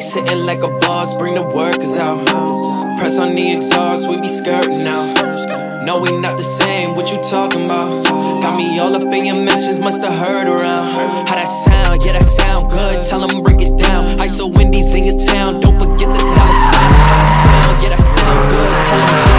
Sitting like a boss, bring the workers out. Press on the exhaust, we be skirting now. No, we not the same, what you talking about? Got me all up in your mentions, must have heard around. How that sound, yeah that sound good, tell them break it down. ISO Wendy's in your town, don't forget the dollar sign. How that sound, yeah that sound good, tell them